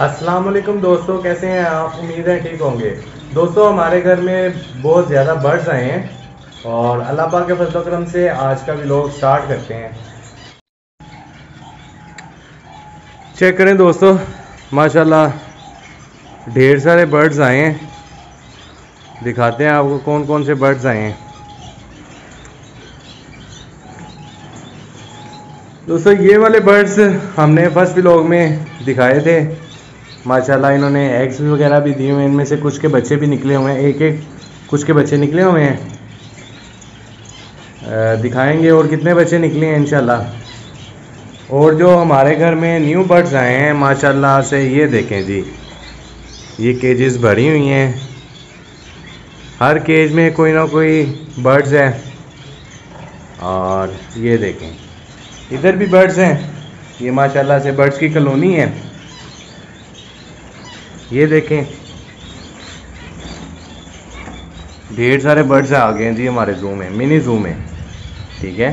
अस्सलाम वालेकुम दोस्तों, कैसे हैं आप? उम्मीद है ठीक होंगे। दोस्तों, हमारे घर में बहुत ज़्यादा बर्ड्स आए हैं और अल्लाह पाक के फजल करम से आज का व्लॉग स्टार्ट करते हैं। चेक करें दोस्तों, माशाल्लाह ढेर सारे बर्ड्स आए हैं। दिखाते हैं आपको कौन कौन से बर्ड्स आए हैं। दोस्तों, ये वाले बर्ड्स हमने फर्स्ट व्लॉग में दिखाए थे। माशाल्लाह इन्होंने एग्स वगैरह भी दिए हुए हैं। इनमें से कुछ के बच्चे भी निकले हुए हैं, एक एक कुछ के बच्चे निकले हुए हैं। दिखाएंगे और कितने बच्चे निकले हैं इंशाल्लाह। और जो हमारे घर में न्यू बर्ड्स आए हैं माशाल्लाह से, ये देखें जी, ये केजेस भरी हुई हैं। हर केज में कोई ना कोई बर्ड्स है। और ये देखें, इधर भी बर्ड्स हैं। ये माशाल्लाह से बर्ड्स की कॉलोनी है। ये देखें, ढेर सारे बर्ड्स आ गए हैं जी हमारे जू में, मिनी जू में। ठीक है।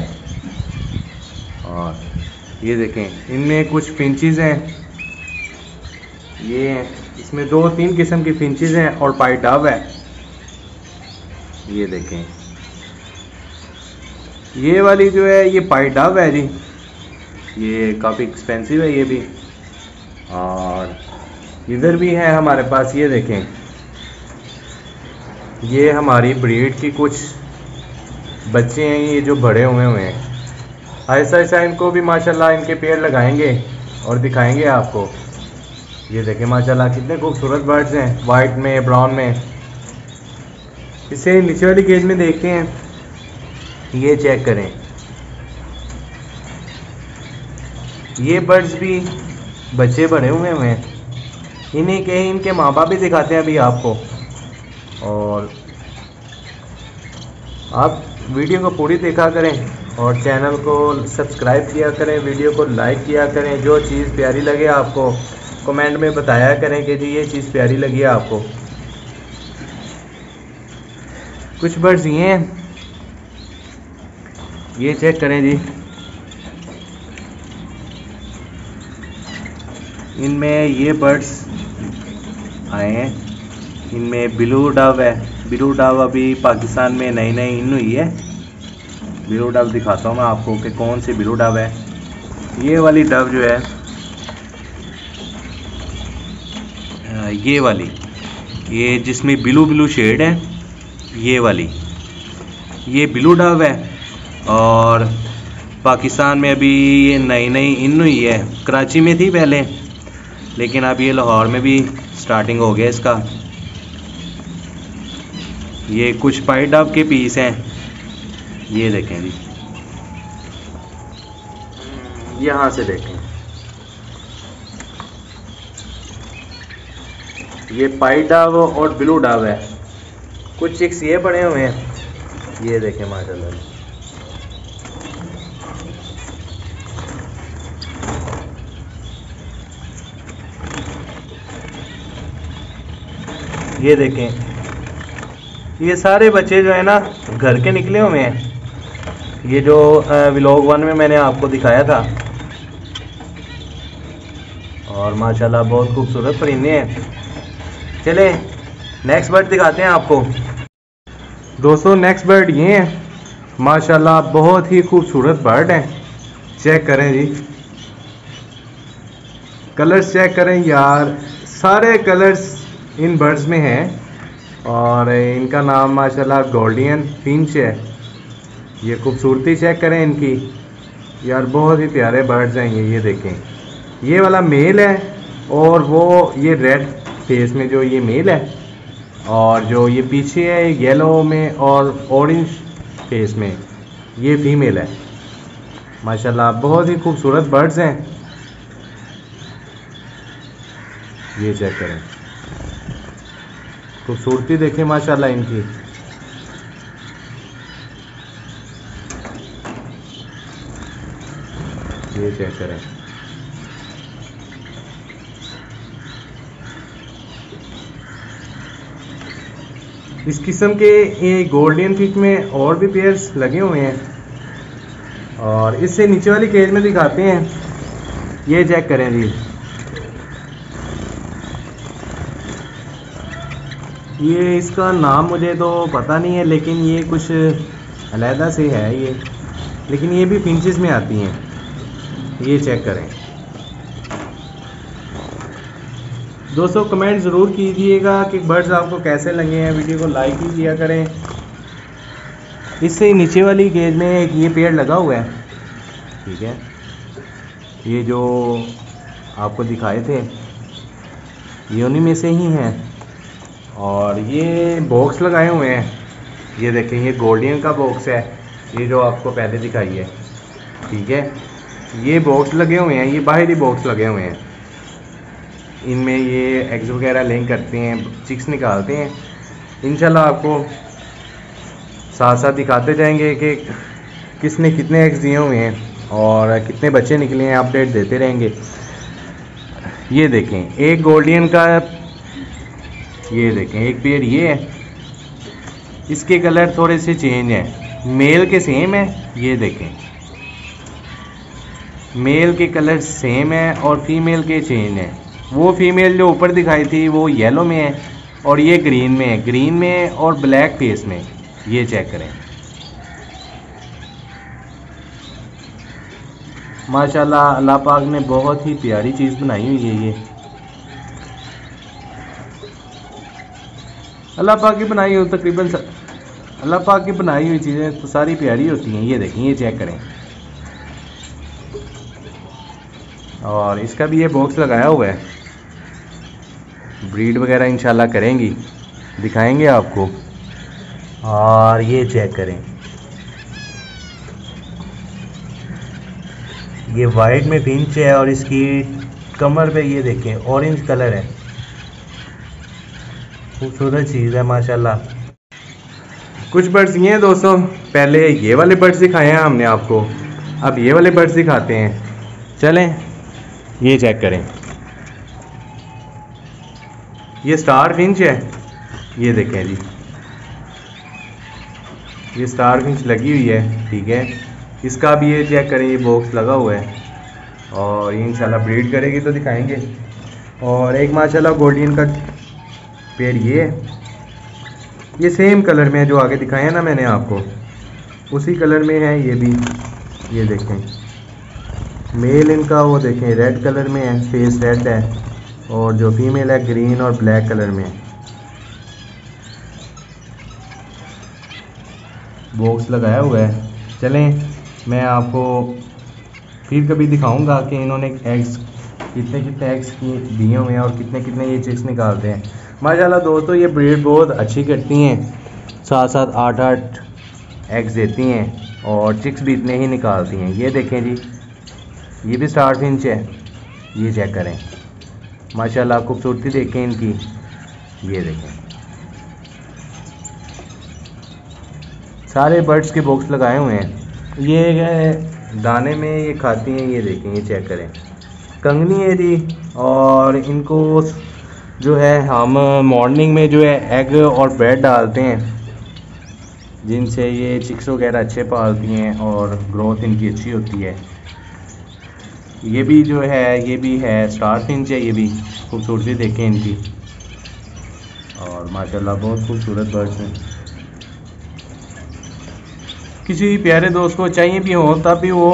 और ये देखें, इनमें कुछ फिंचेस हैं। ये इसमें 2-3 किस्म की फिंचेस हैं और पाइड डब है। ये देखें, ये वाली जो है ये पाइड डब है जी। ये काफ़ी एक्सपेंसिव है ये भी। और इधर भी है हमारे पास, ये देखें, ये हमारी ब्रीड की कुछ बच्चे हैं। ये जो बड़े हुए हैं, ऐसा ऐसा इनको भी माशाल्लाह इनके पेड़ लगाएंगे और दिखाएंगे आपको। ये देखें माशाल्लाह कितने खूबसूरत बर्ड्स हैं, वाइट में, ब्राउन में। इसे नीचे वाली केज में देखते हैं। ये चेक करें, ये बर्ड्स भी बच्चे बड़े हुए हैं। इन्हीं के ही इनके माँ बाप भी दिखाते हैं अभी आपको। और आप वीडियो को पूरी देखा करें और चैनल को सब्सक्राइब किया करें, वीडियो को लाइक किया करें। जो चीज़ प्यारी लगे आपको कमेंट में बताया करें कि जी ये चीज़ प्यारी लगी आपको। कुछ बर्ड्स ये हैं, ये चेक करें जी। इनमें ये बर्ड्स आए हैं। इनमें ब्लू डब है। ब्लू डब अभी पाकिस्तान में नई नई इन हुई है। ब्लू डब दिखाता हूँ मैं आपको कि कौन सी ब्लू डब है। ये वाली डब जो है, ये वाली, ये जिसमें ब्लू ब्लू शेड है, ये वाली, ये ब्लू डब है। और पाकिस्तान में अभी ये नई नई इन हुई है। कराची में थी पहले, लेकिन अब ये लाहौर में भी स्टार्टिंग हो गया इसका। ये कुछ पाइड डब के पीस हैं। ये देखें जी, यहाँ से देखें, ये पाइड डब और ब्लू डब है। कुछ चिक्स ये पड़े हुए हैं। ये देखें माशाल्लाह, ये देखें, ये सारे बच्चे जो है ना घर के निकले हुए हैं। ये जो व्लॉग 1 में मैंने आपको दिखाया था। और माशाल्लाह बहुत खूबसूरत परिंदे हैं। चले नेक्स्ट बर्ड दिखाते हैं आपको। दोस्तों, नेक्स्ट बर्ड ये हैं माशाल्लाह, बहुत ही खूबसूरत बर्ड हैं। चेक करें जी, कलर्स चेक करें यार, सारे कलर्स इन बर्ड्स में हैं। और इनका नाम माशाल्लाह गोल्डियन फिंच है। ये खूबसूरती चेक करें इनकी यार, बहुत ही प्यारे बर्ड्स हैं ये देखें, ये वाला मेल है और वो ये रेड फेस में जो ये मेल है, और जो ये पीछे है येलो में और ऑरेंज फेस में ये फीमेल है। माशाल्लाह बहुत ही खूबसूरत बर्ड्स हैं। ये चेक करें, खूबसूरती देखें माशाल्लाह इनकी। ये चेक करें, इस किस्म के ये गोल्डियन फिंच में और भी पेयर्स लगे हुए हैं। और इससे नीचे वाली केज में दिखाते हैं। ये चेक करें जी, ये इसका नाम मुझे तो पता नहीं है, लेकिन ये कुछ अलहदा से है ये, लेकिन ये भी फिंचेस में आती हैं। ये चेक करें दोस्तों, कमेंट ज़रूर कीजिएगा कि बर्ड्स आपको कैसे लगे हैं। वीडियो को लाइक भी किया करें। इससे नीचे वाली केज में एक ये पेड़ लगा हुआ है, ठीक है, ये जो आपको दिखाए थे ये उन्हीं में से ही हैं। और ये बॉक्स लगाए हुए हैं, ये देखें, ये गोल्डियन का बॉक्स है, ये जो आपको पहले दिखाई है, ठीक है। ये बॉक्स लगे हुए हैं, ये बाहरी बॉक्स लगे हुए हैं, इनमें ये एग्स वगैरह लिंक करते हैं, चिक्स निकालते हैं। इंशाल्लाह आपको साथ साथ दिखाते जाएंगे कि किसने कितने एग्स दिए हुए हैं और कितने बच्चे निकले हैं, अपडेट देते रहेंगे। ये देखें एक गोल्डियन का, ये देखें एक पेड़ ये है, इसके कलर थोड़े से चेंज हैं, मेल के सेम है, ये देखें मेल के कलर सेम है और फीमेल के चेंज हैं। वो फीमेल जो ऊपर दिखाई थी वो येलो में है और ये ग्रीन में है, ग्रीन में और ब्लैक फेस में। ये चेक करें, माशाल्लाह अल्लाह पाक ने बहुत ही प्यारी चीज़ बनाई हुई है। ये अल्लाह पाक की बनाई हुई, तकरीबन अल्लाह पाक की बनाई हुई चीज़ें तो सारी प्यारी होती हैं। ये देखें, ये चेक करें। और इसका भी ये बॉक्स लगाया हुआ है, ब्रीड वगैरह इंशाल्लाह करेंगी, दिखाएंगे आपको। और ये चेक करें, ये वाइट में फिंच है और इसकी कमर पे ये देखें ऑरेंज कलर है, खूबसूरत चीज़ है माशाल्लाह। कुछ बर्ड्स ये हैं दोस्तों, पहले ये वाले बर्ड्स दिखाए हैं हमने आपको, अब ये वाले बर्ड्स दिखाते हैं, चलें। ये चेक करें, ये स्टार फिंच है, ये देखें जी, ये स्टार फिंच लगी हुई है, ठीक है। इसका भी ये चेक करें, ये बॉक्स लगा हुआ है और ये इंशाल्लाह ब्रीड करेगी तो दिखाएंगे। और एक माशाल्लाह गोल्डियन का पेड़ ये है, ये सेम कलर में है जो आगे दिखाया ना मैंने आपको, उसी कलर में है ये भी। ये देखें मेल इनका, वो देखें रेड कलर में है, फेस रेड है, और जो फीमेल है ग्रीन और ब्लैक कलर में है। बॉक्स लगाया हुआ है। चलें मैं आपको फिर कभी दिखाऊंगा कि इन्होंने एग्स कितने कितने एग्स दिए हुए हैं और कितने कितने ये चिक्स निकालते हैं। माशाल्लाह दोस्तों ये ब्रीड बहुत अच्छी करती हैं, 7-8 एग्स देती हैं और चिक्स भी इतने ही निकालती हैं। ये देखें जी, ये भी स्टार फिंच है, ये चेक करें, माशाल्लाह खूबसूरती देखें इनकी। ये देखें सारे बर्ड्स के बॉक्स लगाए हुए हैं। ये दाने में ये खाती हैं, ये देखें, ये चेक करें, कंगनी है जी। और इनको जो है हम मॉर्निंग में जो है एग और ब्रेड डालते हैं, जिनसे ये चिक्स वगैरह अच्छे पालती हैं और ग्रोथ इनकी अच्छी होती है। ये भी जो है, ये भी है स्टार फिंच है, ये भी खूबसूरती देखें इनकी। और माशाल्लाह बहुत खूबसूरत बर्ड्स हैं। किसी प्यारे दोस्त को चाहिए भी हो तब भी वो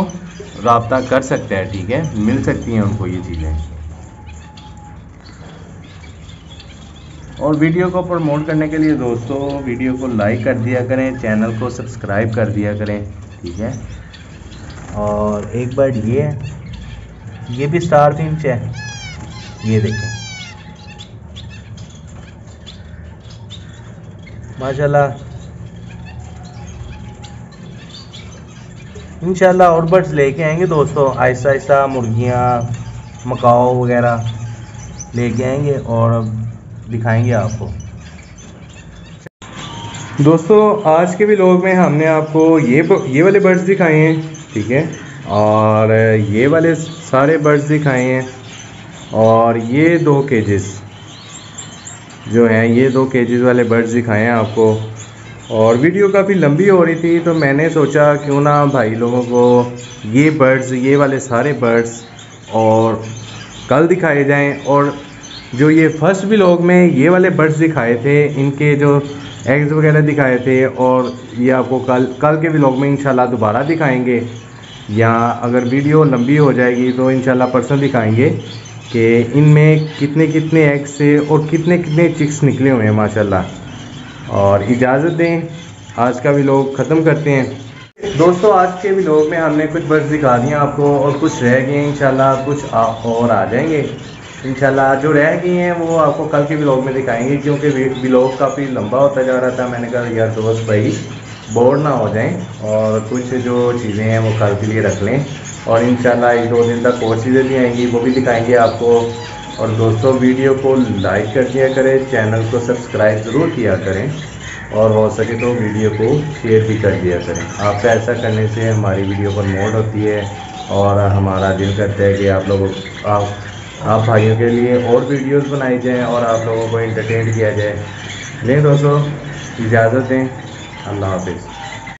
राब्ता कर सकता है, ठीक है, मिल सकती हैं उनको ये चीज़ें। और वीडियो को प्रमोट करने के लिए दोस्तों वीडियो को लाइक कर दिया करें, चैनल को सब्सक्राइब कर दिया करें, ठीक है। और एक बर्ड ये है, ये भी स्टार फिंच है, ये देखें माशाल्लाह। इंशाल्लाह और बर्ड्स लेके आएंगे दोस्तों, आहिस्ता आहिस्ता मुर्गियाँ, मकाओ वगैरह लेके आएंगे और दिखाएंगे आपको। दोस्तों आज के व्लॉग में हमने आपको ये वाले बर्ड्स दिखाए हैं, ठीक है, और ये वाले सारे बर्ड्स दिखाए हैं। और ये 2 केजेस जो हैं, ये 2 केजेस वाले बर्ड्स दिखाए हैं आपको। और वीडियो काफ़ी लंबी हो रही थी तो मैंने सोचा क्यों ना भाई लोगों को ये बर्ड्स, ये वाले सारे बर्ड्स और कल दिखाए जाएं और जो ये फर्स्ट व्लॉग में ये वाले बर्ड्स दिखाए थे, इनके जो एग्स वगैरह दिखाए थे, और ये आपको कल के व्लॉग में इंशाल्लाह दोबारा दिखाएंगे, या अगर वीडियो लंबी हो जाएगी तो इंशाल्लाह परसों दिखाएंगे कि इनमें कितने कितने एग्स से और कितने कितने चिक्स निकले हुए हैं माशाल्लाह। और इजाज़त दें, आज का व्लॉग ख़त्म करते हैं। दोस्तों, आज के व्लॉग में हमने कुछ बर्ड्स दिखा दिए आपको, और कुछ रह गए इंशाल्लाह, कुछ और आ जाएंगे इंशाल्लाह। जो रह गई हैं वो आपको कल के व्लॉग में दिखाएंगे, क्योंकि व्लॉग काफ़ी लंबा होता जा रहा था। मैंने कहा यार दोस्त भाई बोर ना हो जाएं, और कुछ जो चीज़ें हैं वो कल के लिए रख लें, और इंशाल्लाह एक दो दिन तक और चीज़ें भी आएंगी, वो भी दिखाएंगे आपको। और दोस्तों, वीडियो को लाइक कर दिया करें, चैनल को सब्सक्राइब ज़रूर किया करें, और हो सके तो वीडियो को शेयर भी कर दिया करें। आपका ऐसा करने से हमारी वीडियो पर मोड होती है, और हमारा दिल करता है कि आप भाइयों के लिए और वीडियोस बनाई जाएं, और आप लोगों को एंटरटेन किया जाए। नहीं दोस्तों, इजाज़त दें, अल्लाह हाफ़िज़।